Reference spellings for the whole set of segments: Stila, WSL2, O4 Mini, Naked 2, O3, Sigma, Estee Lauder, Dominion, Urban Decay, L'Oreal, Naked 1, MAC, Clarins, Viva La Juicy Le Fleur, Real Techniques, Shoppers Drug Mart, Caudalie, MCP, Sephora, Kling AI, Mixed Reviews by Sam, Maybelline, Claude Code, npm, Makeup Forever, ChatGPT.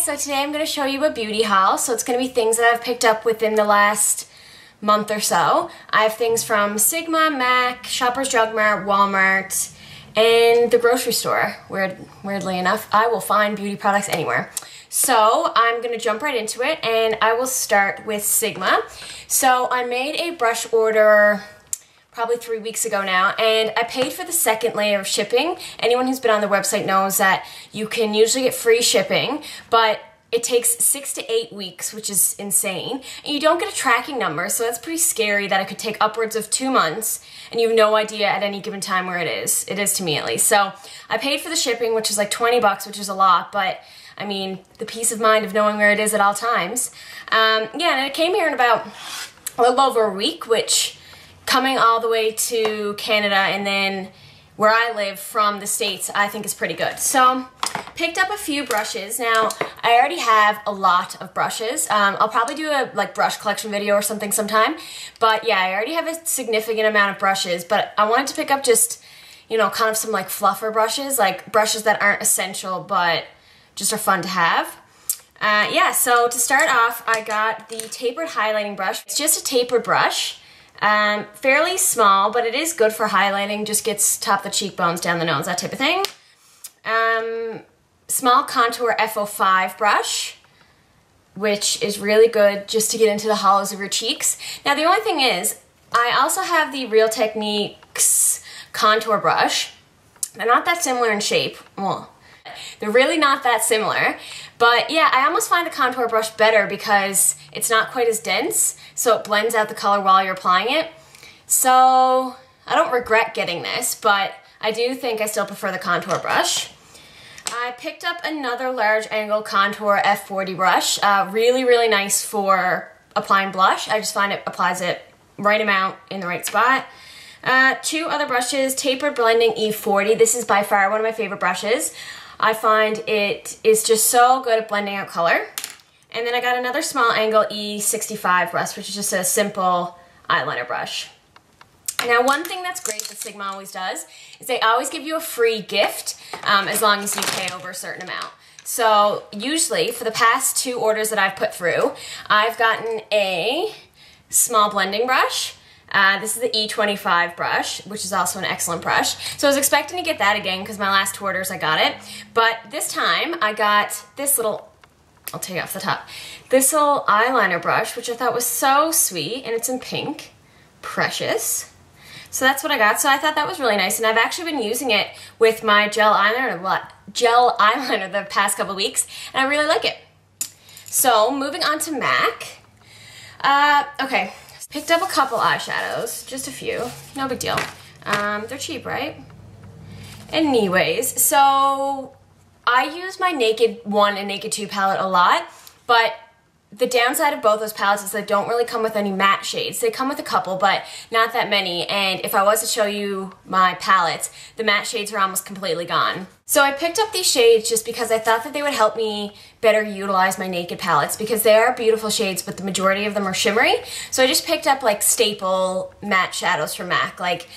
guys, so today I'm going to show you a beauty haul. So it's going to be things that I've picked up within the last month or so. I have things from Sigma, MAC, Shoppers Drug Mart, Walmart, and the grocery store. Weirdly enough, I will find beauty products anywhere. So I'm going to jump right into it, and I will start with Sigma. So I made a brush order probably 3 weeks ago now, and I paid for the second layer of shipping. Anyone who's been on the website knows that you can usually get free shipping, but it takes 6 to 8 weeks, which is insane. And you don't get a tracking number, so that's pretty scary that it could take upwards of 2 months, and you have no idea at any given time where it is. It is to me, at least. So I paid for the shipping, which is like 20 bucks, which is a lot, but I mean, the peace of mind of knowing where it is at all times. Yeah, and it came here in about a little over a week, which coming all the way to Canada and then where I live from the States, I think is pretty good. So picked up a few brushes. Now, I already have a lot of brushes. I'll probably do a brush collection video or something sometime. But yeah, I already have a significant amount of brushes, but I wanted to pick up just, you know, kind of some like fluffer brushes, like brushes that aren't essential but just are fun to have. Yeah, so to start off, I got the tapered highlighting brush. It's just a tapered brush. Fairly small, but it is good for highlighting, just gets top the cheekbones, down the nose, that type of thing. Small contour F05 brush, which is really good just to get into the hollows of your cheeks. Now the only thing is, I also have the Real Techniques contour brush. They're not that similar in shape. Well, they're really not that similar, but yeah, I almost find a contour brush better because it's not quite as dense, so it blends out the color while you're applying it. So I don't regret getting this, but I do think I still prefer the contour brush. I picked up another large angle contour F40 brush, really nice for applying blush. I just find it applies it right amount in the right spot. Two other brushes, tapered blending E40. This is by far one of my favorite brushes. I find it is just so good at blending out color. And then I got another small angle E65 brush, which is just a simple eyeliner brush. Now, one thing that's great that Sigma always does is they always give you a free gift as long as you pay over a certain amount. So usually for the past two orders that I've put through, I've gotten a small blending brush. This is the E25 brush, which is also an excellent brush. So I was expecting to get that again because my last two orders I got it. But this time I got this little, I'll take it off the top, this little eyeliner brush, which I thought was so sweet, and it's in pink. Precious. So that's what I got. So I thought that was really nice, and I've actually been using it with my gel eyeliner the past couple weeks, and I really like it. So moving on to MAC. Okay. Picked up a couple eyeshadows, just a few, no big deal. They're cheap, right? Anyways, so I use my Naked 1 and Naked 2 palette a lot, but the downside of both those palettes is they don't really come with any matte shades. They come with a couple, but not that many, and if I was to show you my palettes, the matte shades are almost completely gone. So I picked up these shades just because I thought that they would help me better utilize my Naked palettes, because they are beautiful shades, but the majority of them are shimmery. So I just picked up like staple matte shadows from MAC, like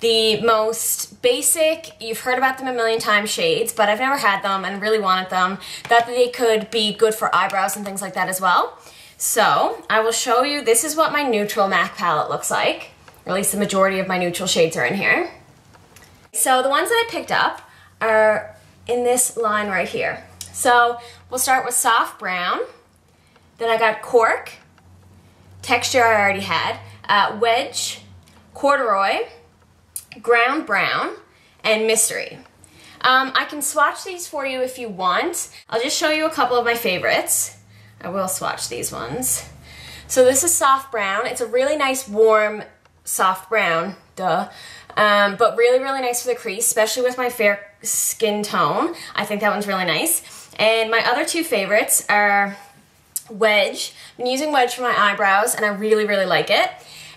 the most basic, you've heard about them a million times, shades, but I've never had them and really wanted them. Thought that they could be good for eyebrows and things like that as well. So I will show you, this is what my neutral MAC palette looks like, or at least the majority of my neutral shades are in here. So the ones that I picked up are in this line right here. So we'll start with soft brown, then I got cork, texture I already had, wedge, corduroy, ground brown, and mystery. I can swatch these for you if you want. I'll just show you a couple of my favorites. I will swatch these ones. So this is soft brown. It's a really nice warm soft brown, duh, but really nice for the crease, especially with my fair skin tone. I think that one's really nice. And my other two favorites are wedge. I've been using wedge for my eyebrows, and I really like it.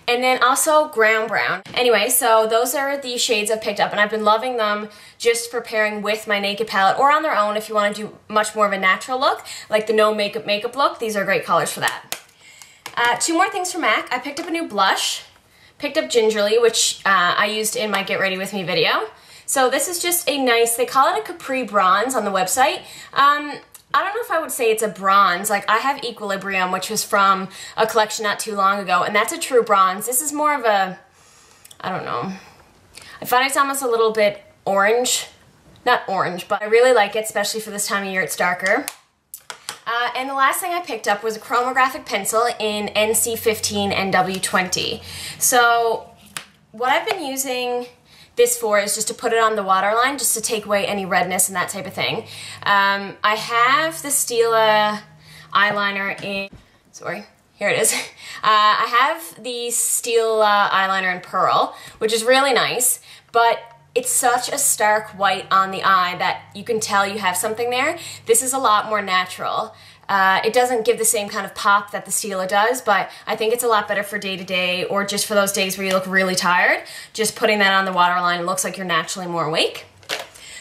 And then also ground brown. Anyway, so those are the shades I've picked up, and I've been loving them just for pairing with my Naked palette or on their own if you want to do much more of a natural look, like the no makeup look. These are great colors for that. Two more things from MAC. I picked up a new blush, picked up Gingerly, which I used in my Get Ready With Me video. So this is just a nice, they call it a Capri Bronze on the website. I don't know if I would say it's a bronze. Like, I have Equilibrium, which was from a collection not too long ago, and that's a true bronze. This is more of a, I don't know. I find it's almost a little bit orange. Not orange, but I really like it, especially for this time of year. It's darker. And the last thing I picked up was a chromographic pencil in NC15 and W20. So what I've been using this for is just to put it on the waterline, just to take away any redness and that type of thing. I have the Stila eyeliner in, sorry, here it is. I have the Stila eyeliner in Pearl, which is really nice, but it's such a stark white on the eye that you can tell you have something there. This is a lot more natural. It doesn't give the same kind of pop that the Stila does, but I think it's a lot better for day-to-day or just for those days where you look really tired. Just putting that on the waterline, it looks like you're naturally more awake.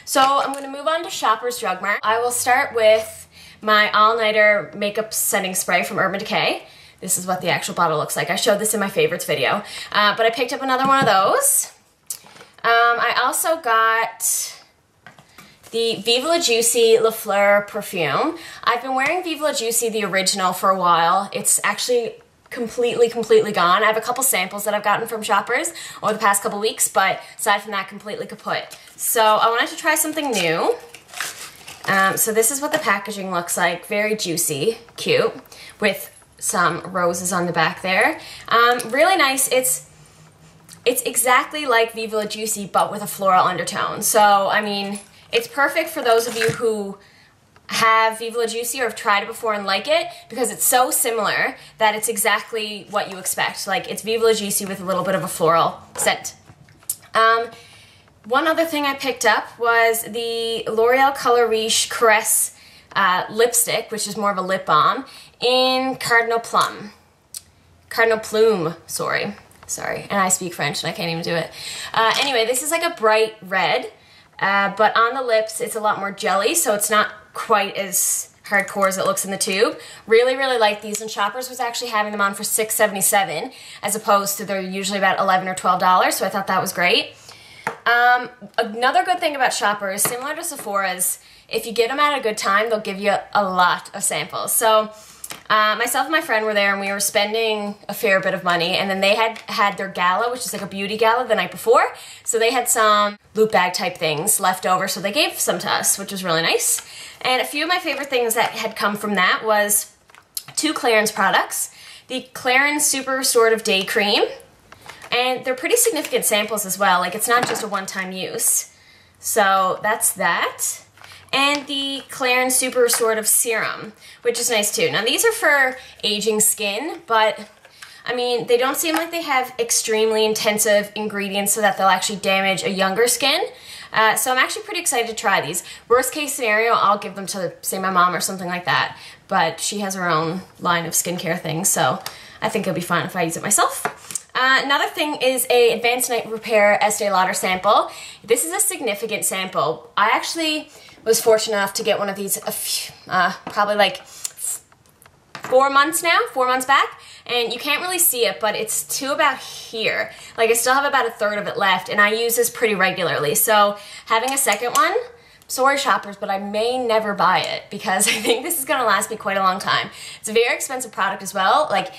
So I'm going to move on to Shoppers Drug Mart. I will start with my All-Nighter Makeup Setting Spray from Urban Decay. This is what the actual bottle looks like. I showed this in my favorites video, but I picked up another one of those. I also got the Viva La Juicy Le Fleur perfume. I've been wearing Viva La Juicy, the original, for a while. It's actually completely gone. I have a couple samples that I've gotten from Shoppers over the past couple weeks, but aside from that, completely kaput. So I wanted to try something new. So this is what the packaging looks like. Very juicy, cute, with some roses on the back there. Really nice. It's exactly like Viva La Juicy, but with a floral undertone. So, I mean, it's perfect for those of you who have Viva La Juicy or have tried it before and like it, because it's so similar that it's exactly what you expect. Like, it's Viva La Juicy with a little bit of a floral scent. One other thing I picked up was the L'Oreal Color Riche Caresse lipstick, which is more of a lip balm, in Cardinal Plume, sorry, and I speak French and I can't even do it. Anyway, this is like a bright red, but on the lips it's a lot more jelly, so it's not quite as hardcore as it looks in the tube. Really, really like these, and Shoppers was actually having them on for $6.77 as opposed to they're usually about $11 or $12, so I thought that was great. Another good thing about Shoppers, similar to Sephora's, if you get them at a good time, they'll give you a lot of samples. So myself and my friend were there, and we were spending a fair bit of money, and then they had their gala, which is like a beauty gala, the night before, so they had some loot bag type things left over, so they gave some to us, which was really nice. And a few of my favorite things that had come from that was two Clarins products, the Clarins Super Restorative Day Cream, and they're pretty significant samples as well, like it's not just a one-time use. So that's that. And the Clarins Super Restorative Serum, which is nice too. Now these are for aging skin, but I mean, they don't seem like they have extremely intensive ingredients so that they'll actually damage a younger skin. So I'm actually pretty excited to try these. Worst case scenario, I'll give them to, say, my mom or something like that, but she has her own line of skincare things, so I think it'll be fine if I use it myself. Another thing is a Advanced Night Repair Estee Lauder sample. This is a significant sample. I actually was fortunate enough to get one of these a few, probably like 4 months now, 4 months back, and you can't really see it, but it's to about here. Like, I still have about a third of it left, and I use this pretty regularly. So having a second one, sorry Shoppers, but I may never buy it because I think this is gonna last me quite a long time. It's a very expensive product as well, like,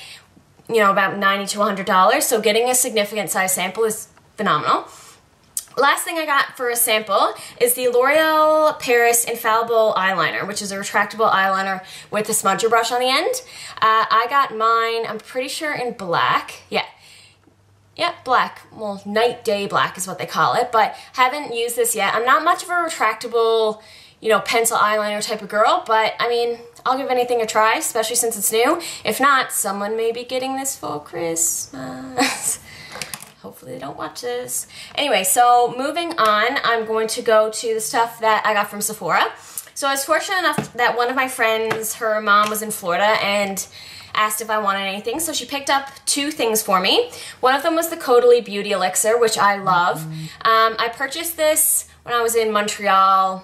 you know, about $90 to $100, so getting a significant size sample is phenomenal. Last thing I got for a sample is the L'Oreal Paris Infallible Eyeliner, which is a retractable eyeliner with a smudger brush on the end. I got mine, I'm pretty sure, in black. Yeah, black. Well, night day black is what they call it, but haven't used this yet. I'm not much of a retractable, you know, pencil eyeliner type of girl, but I mean, I'll give anything a try, especially since it's new. If not, someone may be getting this for Christmas. Hopefully they don't watch this. Anyway, so moving on, I'm going to go to the stuff that I got from Sephora. So I was fortunate enough that one of my friends, her mom was in Florida and asked if I wanted anything. So she picked up two things for me. One of them was the Caudalie Beauty Elixir, which I love. I purchased this when I was in Montreal a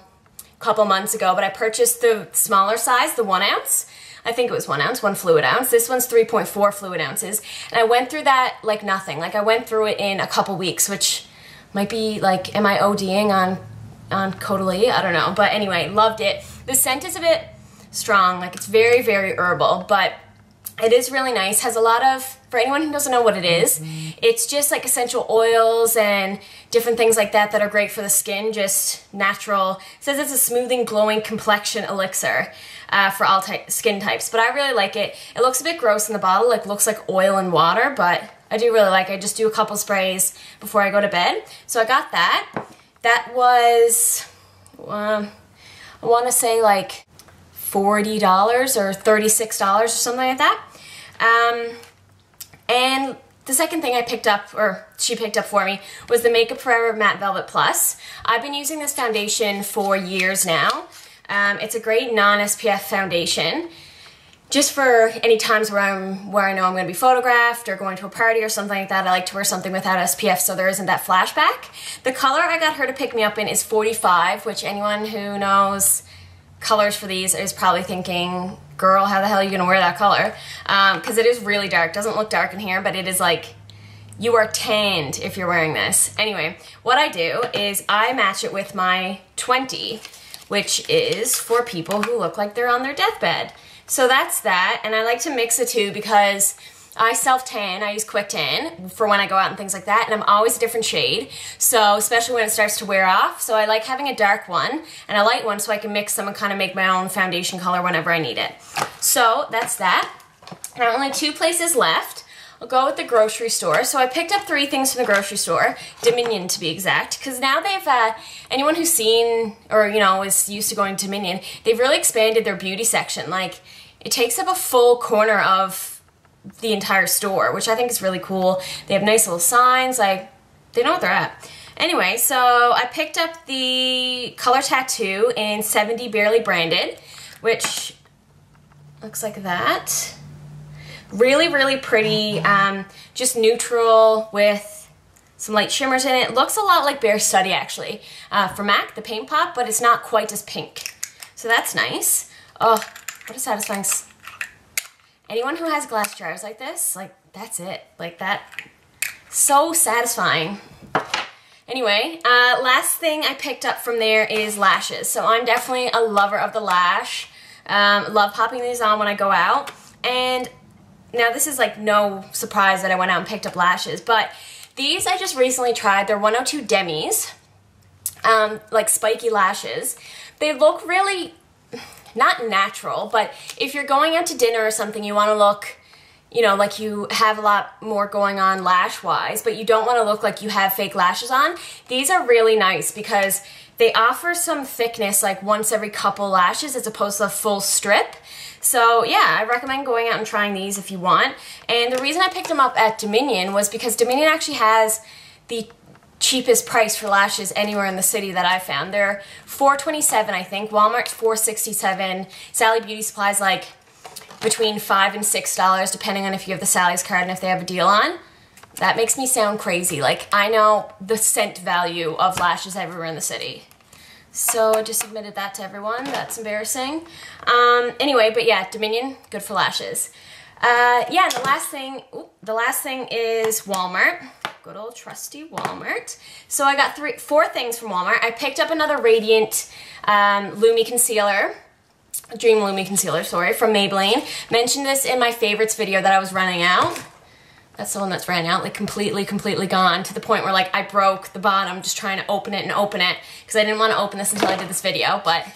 couple months ago, but I purchased the smaller size, the 1 ounce. I think it was 1 ounce, 1 fluid ounce. This one's 3.4 fluid ounces. And I went through that like nothing. Like, I went through it in a couple weeks, which might be like, am I ODing on Caudalie? I don't know. But anyway, loved it. The scent is a bit strong. Like, it's very, very herbal, but it is really nice. Has a lot of, for anyone who doesn't know what it is, it's just like essential oils and different things like that that are great for the skin, just natural. It says it's a smoothing, glowing complexion elixir for all skin types, but I really like it. It looks a bit gross in the bottle, like looks like oil and water, but I do really like it. I just do a couple sprays before I go to bed. So I got that. That was, I want to say like $40 or $36 or something like that. And the second thing I picked up, or she picked up for me, was the Makeup Forever Matte Velvet Plus. I've been using this foundation for years now. It's a great non-SPF foundation, just for any times where I know I'm going to be photographed or going to a party or something like that. I like to wear something without SPF so there isn't that flashback. The color I got her to pick me up in is 45, which anyone who knows colors for these is probably thinking, girl, how the hell are you going to wear that color? Because it is really dark. It doesn't look dark in here, but it is like, you are tanned if you're wearing this. Anyway, what I do is I match it with my 20, which is for people who look like they're on their deathbed. So that's that, and I like to mix the two because I self-tan, I use Quick Tan for when I go out and things like that, and I'm always a different shade, so especially when it starts to wear off. So I like having a dark one and a light one so I can mix them and kind of make my own foundation color whenever I need it. So that's that. Now only two places left. I'll go with the grocery store. So I picked up three things from the grocery store, Dominion to be exact, because now they've, anyone who's seen or, you know, is used to going to Dominion, they've really expanded their beauty section. Like, it takes up a full corner of the entire store, which I think is really cool. They have nice little signs, like, they know what they're at. Anyway, so I picked up the Color Tattoo in 70 Barely Branded, which looks like that. Really, really pretty, just neutral with some light shimmers in it. It looks a lot like Bare Study, actually, for MAC, the paint pop, but it's not quite as pink. So that's nice. Oh, what a satisfying... Anyone who has glass jars like this, like, that's it. Like, that... So satisfying. Anyway, last thing I picked up from there is lashes. So I'm definitely a lover of the lash. Love popping these on when I go out. And... Now this is like no surprise that I went out and picked up lashes, but these I just recently tried. They're 102 Demis, like spiky lashes. They look really not natural, but if you're going out to dinner or something, you want to look, you know, like you have a lot more going on lash-wise, but you don't want to look like you have fake lashes on. These are really nice because they offer some thickness, like once every couple lashes as opposed to a full strip. So yeah, I recommend going out and trying these if you want. And the reason I picked them up at Dominion was because Dominion actually has the cheapest price for lashes anywhere in the city that I found. They're $4.27, I think. Walmart's $4.67. Sally Beauty Supply's like between $5 and $6, depending on if you have the Sally's card and if they have a deal on. That makes me sound crazy. Like, I know the cent value of lashes everywhere in the city. So I just submitted that to everyone. That's embarrassing. Anyway, but yeah, Dominion, good for lashes. Yeah, the last thing is Walmart. Good old trusty Walmart. So I got four things from Walmart. I picked up another Radiant Lumi Concealer. Dream Lumi Concealer, sorry, from Maybelline. Mentioned this in my favorites video that I was running out. That's the one that's ran out, like completely gone, to the point where like I broke the bottom just trying to open it and open it because I didn't want to open this until I did this video, but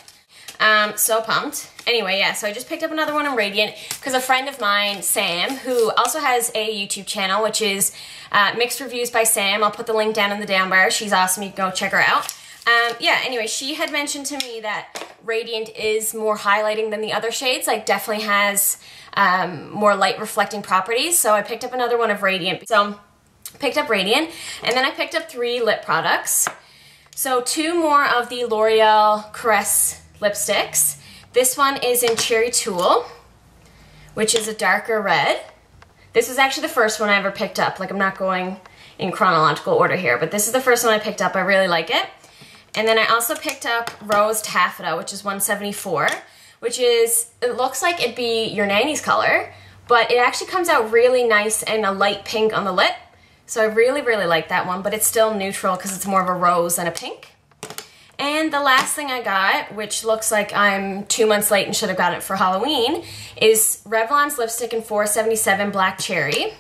so pumped. Anyway, yeah, so I just picked up another one in Radiant because a friend of mine, Sam, who also has a YouTube channel, which is Mixed Reviews by Sam. I'll put the link down in the down bar. She's awesome. You can go check her out. Yeah, anyway, she had mentioned to me that Radiant is more highlighting than the other shades, like definitely has more light reflecting properties, so I picked up another one of Radiant. So picked up Radiant, and then I picked up three lip products. So two more of the L'Oreal Caress lipsticks. This one is in Cherry Tulle, which is a darker red. This is actually the first one I ever picked up. Like, I'm not going in chronological order here, but this is the first one I picked up. I really like it. And then I also picked up Rose Taffeta, which is 174, which is, it looks like it'd be your nanny's color, but it actually comes out really nice and a light pink on the lip. So I really, really like that one, but it's still neutral because it's more of a rose than a pink. And the last thing I got, which looks like I'm 2 months late and should have got it for Halloween, is Revlon's lipstick in 477 Black Cherry.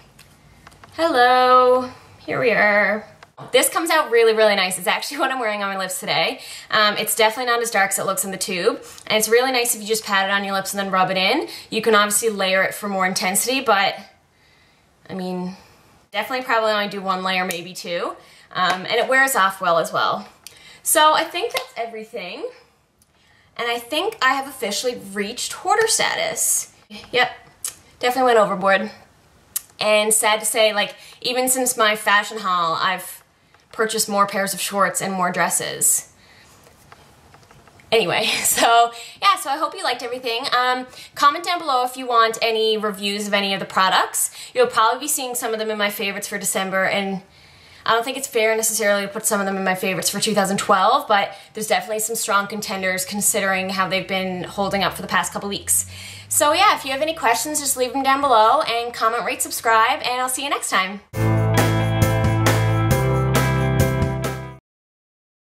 Hello, here we are. This comes out really, really nice. It's actually what I'm wearing on my lips today. It's definitely not as dark as it looks in the tube. And it's really nice if you just pat it on your lips and then rub it in. You can obviously layer it for more intensity, but I mean, definitely probably only do one layer, maybe two. And it wears off well as well. So I think that's everything. And I think I have officially reached hoarder status. Yep, definitely went overboard. And sad to say, like, even since my fashion haul, I've purchased more pairs of shorts and more dresses. Anyway, so yeah, so I hope you liked everything. Comment down below if you want any reviews of any of the products. You'll probably be seeing some of them in my favorites for December, and I don't think it's fair necessarily to put some of them in my favorites for 2012, but there's definitely some strong contenders considering how they've been holding up for the past couple weeks. So yeah, if you have any questions, just leave them down below and comment, rate, subscribe, and I'll see you next time.